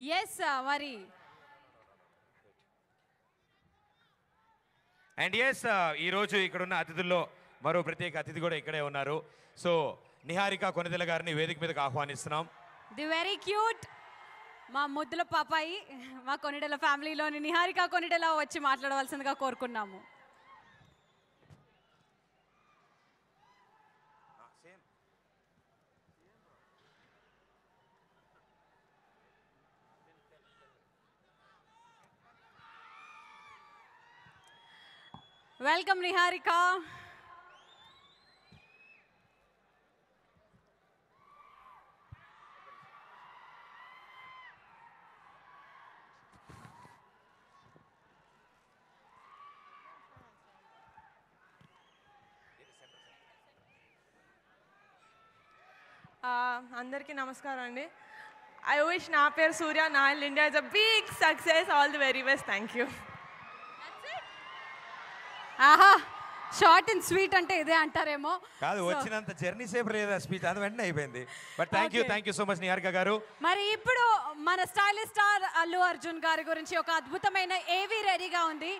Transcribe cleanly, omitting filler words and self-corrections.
Yes, Mari. And yes, Irochi Kuruna Attilo, Maro Prete Katiguda Ekade Onaru. So, Niharika Konidela Garni Vedic with Kahwanisnam. The very cute Ma Mudla Papai, Ma Konidela family loan in Niharika Konidela, what she mattered also in the Korkunamu. Welcome, Niharika. Andarki Namaskaram. I wish Naa Peru Surya Naa Illu India is a big success. All the very best. Thank you. Aha, short and sweet ante ide antaremo. Kaadu vachinanta journey safe leda speech adu venne ayipoyindi. But thank you so much Niharika garu. Mari ippudu mana stylist star Allu Arjun gari gurinchi oka adbhutamaina AV ready ga undi.